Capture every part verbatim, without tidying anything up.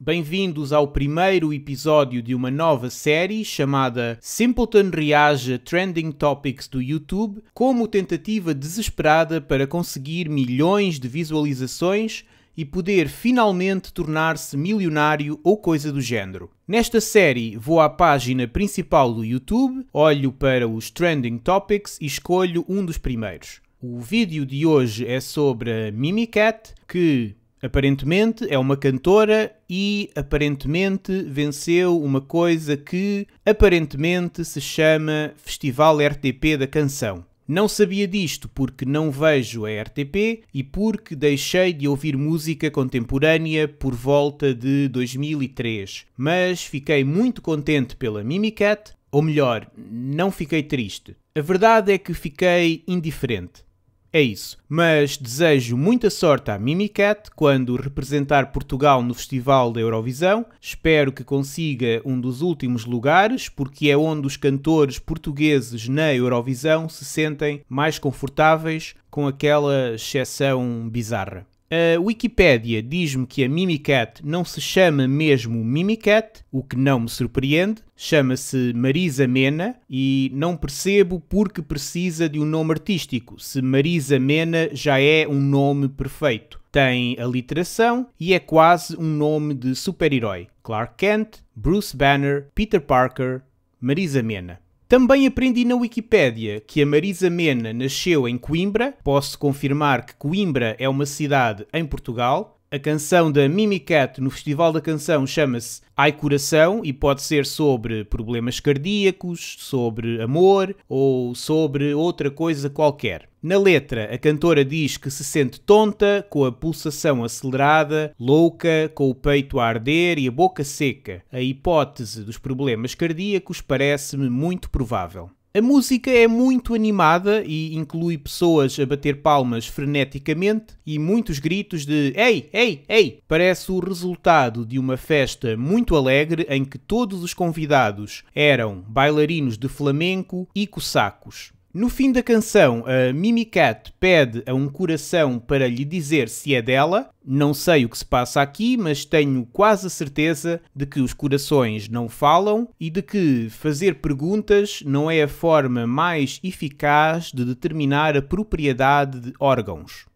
Bem-vindos ao primeiro episódio de uma nova série chamada Simpleton Reage Trending Topics do YouTube, como tentativa desesperada para conseguir milhões de visualizações e poder finalmente tornar-se milionário ou coisa do género. Nesta série vou à página principal do YouTube, olho para os Trending Topics e escolho um dos primeiros. O vídeo de hoje é sobre a Mimicat, que aparentemente é uma cantora e aparentemente venceu uma coisa que aparentemente se chama Festival R T P da Canção. Não sabia disto porque não vejo a R T P e porque deixei de ouvir música contemporânea por volta de dois mil e três, mas fiquei muito contente pela Mimicat, ou melhor, não fiquei triste. A verdade é que fiquei indiferente. É isso, mas desejo muita sorte à Mimicat quando representar Portugal no Festival da Eurovisão. Espero que consiga um dos últimos lugares, porque é onde os cantores portugueses na Eurovisão se sentem mais confortáveis, com aquela exceção bizarra. A Wikipédia diz-me que a Mimicat não se chama mesmo Mimicat, o que não me surpreende. Chama-se Marisa Mena e não percebo porque precisa de um nome artístico, se Marisa Mena já é um nome perfeito. Tem aliteração e é quase um nome de super-herói. Clark Kent, Bruce Banner, Peter Parker, Marisa Mena. Também aprendi na Wikipédia que a Marisa Mena nasceu em Coimbra. Posso confirmar que Coimbra é uma cidade em Portugal. A canção da Mimicat no Festival da Canção chama-se Ai Coração e pode ser sobre problemas cardíacos, sobre amor ou sobre outra coisa qualquer. Na letra, a cantora diz que se sente tonta, com a pulsação acelerada, louca, com o peito a arder e a boca seca. A hipótese dos problemas cardíacos parece-me muito provável. A música é muito animada e inclui pessoas a bater palmas freneticamente e muitos gritos de "Ei, ei, ei!". Parece o resultado de uma festa muito alegre em que todos os convidados eram bailarinos de flamenco e cossacos. No fim da canção, a Mimicat pede a um coração para lhe dizer se é dela. Não sei o que se passa aqui, mas tenho quase a certeza de que os corações não falam e de que fazer perguntas não é a forma mais eficaz de determinar a propriedade de órgãos.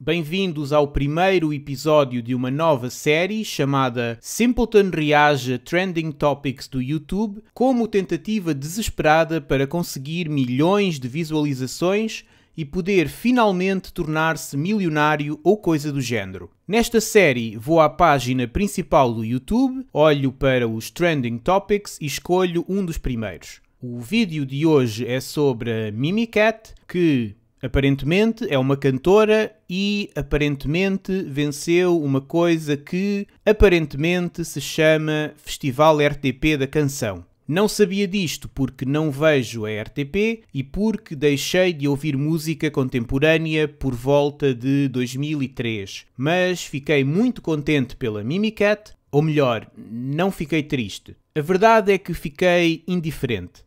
Bem-vindos ao primeiro episódio de uma nova série chamada Simpleton Reage Trending Topics do YouTube, como tentativa desesperada para conseguir milhões de visualizações e poder finalmente tornar-se milionário ou coisa do género. Nesta série vou à página principal do YouTube, olho para os Trending Topics e escolho um dos primeiros. O vídeo de hoje é sobre a Mimicat, que aparentemente é uma cantora e aparentemente venceu uma coisa que aparentemente se chama Festival R T P da Canção. Não sabia disto porque não vejo a R T P e porque deixei de ouvir música contemporânea por volta de dois mil e três, mas fiquei muito contente pela Mimicat, ou melhor, não fiquei triste. A verdade é que fiquei indiferente.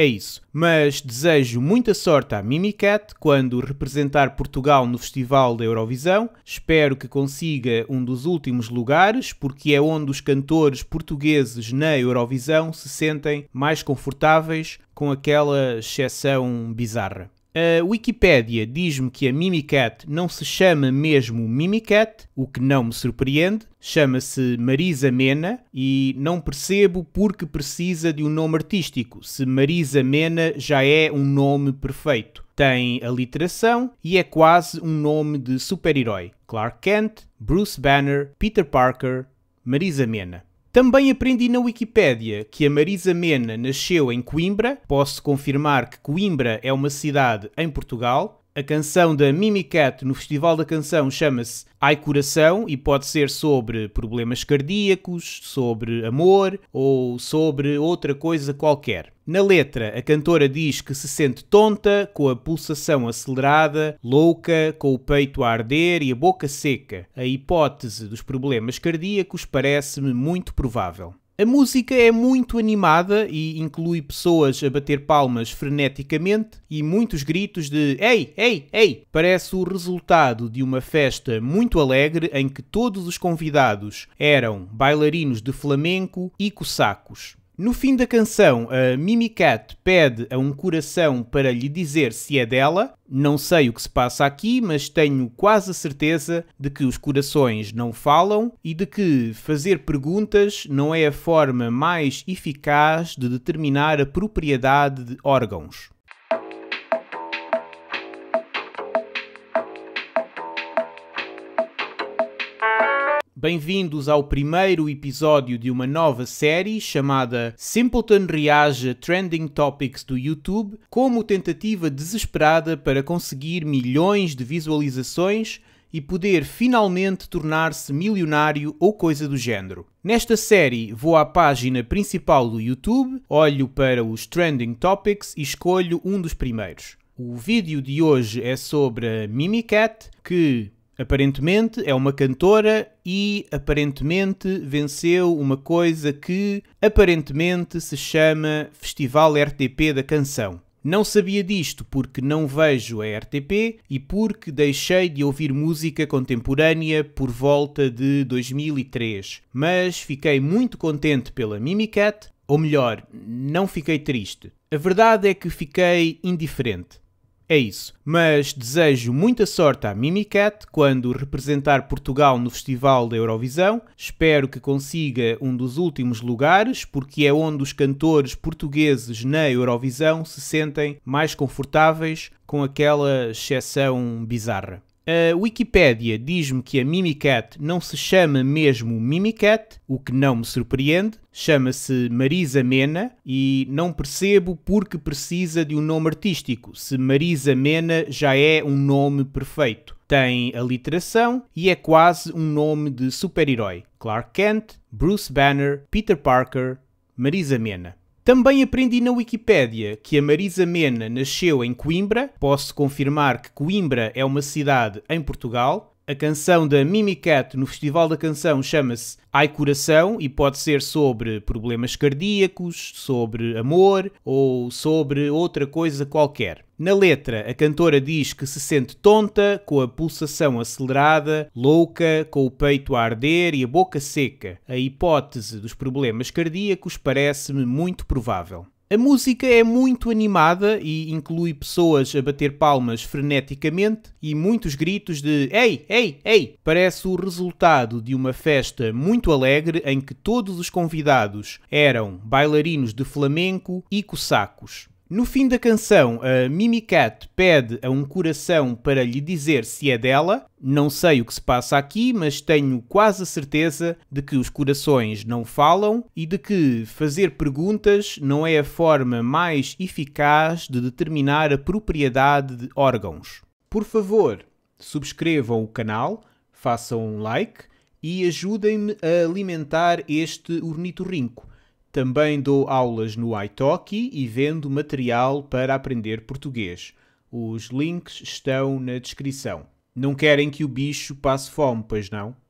É isso, mas desejo muita sorte à Mimicat quando representar Portugal no Festival da Eurovisão. Espero que consiga um dos últimos lugares, porque é onde os cantores portugueses na Eurovisão se sentem mais confortáveis, com aquela exceção bizarra. A Wikipédia diz-me que a Mimicat não se chama mesmo Mimicat, o que não me surpreende. Chama-se Marisa Mena e não percebo porque precisa de um nome artístico, se Marisa Mena já é um nome perfeito. Tem aliteração e é quase um nome de super-herói. Clark Kent, Bruce Banner, Peter Parker, Marisa Mena. Também aprendi na Wikipédia que a Marisa Mena nasceu em Coimbra. Posso confirmar que Coimbra é uma cidade em Portugal. A canção da Mimicat no Festival da Canção chama-se Ai Coração e pode ser sobre problemas cardíacos, sobre amor ou sobre outra coisa qualquer. Na letra, a cantora diz que se sente tonta, com a pulsação acelerada, louca, com o peito a arder e a boca seca. A hipótese dos problemas cardíacos parece-me muito provável. A música é muito animada e inclui pessoas a bater palmas freneticamente e muitos gritos de "Ei, ei, ei!". Parece o resultado de uma festa muito alegre em que todos os convidados eram bailarinos de flamenco e cossacos. No fim da canção, a Mimicat pede a um coração para lhe dizer se é dela. Não sei o que se passa aqui, mas tenho quase a certeza de que os corações não falam e de que fazer perguntas não é a forma mais eficaz de determinar a propriedade de órgãos. Bem-vindos ao primeiro episódio de uma nova série chamada Simpleton Reage Trending Topics do YouTube, como tentativa desesperada para conseguir milhões de visualizações e poder finalmente tornar-se milionário ou coisa do género. Nesta série vou à página principal do YouTube, olho para os Trending Topics e escolho um dos primeiros. O vídeo de hoje é sobre a Mimicat, que aparentemente é uma cantora e aparentemente venceu uma coisa que aparentemente se chama Festival R T P da Canção. Não sabia disto porque não vejo a R T P e porque deixei de ouvir música contemporânea por volta de dois mil e três, mas fiquei muito contente pela Mimicat, ou melhor, não fiquei triste. A verdade é que fiquei indiferente. É isso, mas desejo muita sorte à Mimicat quando representar Portugal no Festival da Eurovisão. Espero que consiga um dos últimos lugares, porque é onde os cantores portugueses na Eurovisão se sentem mais confortáveis, com aquela exceção bizarra. A Wikipédia diz-me que a Mimicat não se chama mesmo Mimicat, o que não me surpreende. Chama-se Marisa Mena e não percebo porque precisa de um nome artístico, se Marisa Mena já é um nome perfeito. Tem aliteração e é quase um nome de super-herói. Clark Kent, Bruce Banner, Peter Parker, Marisa Mena. Também aprendi na Wikipédia que a Marisa Mena nasceu em Coimbra. Posso confirmar que Coimbra é uma cidade em Portugal. A canção da Mimicat no Festival da Canção chama-se Ai Coração e pode ser sobre problemas cardíacos, sobre amor ou sobre outra coisa qualquer. Na letra, a cantora diz que se sente tonta, com a pulsação acelerada, louca, com o peito a arder e a boca seca. A hipótese dos problemas cardíacos parece-me muito provável. A música é muito animada e inclui pessoas a bater palmas freneticamente e muitos gritos de "Ei, ei, ei!". Parece o resultado de uma festa muito alegre em que todos os convidados eram bailarinos de flamenco e cossacos. No fim da canção, a Mimicat pede a um coração para lhe dizer se é dela. Não sei o que se passa aqui, mas tenho quase a certeza de que os corações não falam e de que fazer perguntas não é a forma mais eficaz de determinar a propriedade de órgãos. Por favor, subscrevam o canal, façam um like e ajudem-me a alimentar este ornitorrinco. Também dou aulas no iTalki e vendo material para aprender português. Os links estão na descrição. Não querem que o bicho passe fome, pois não?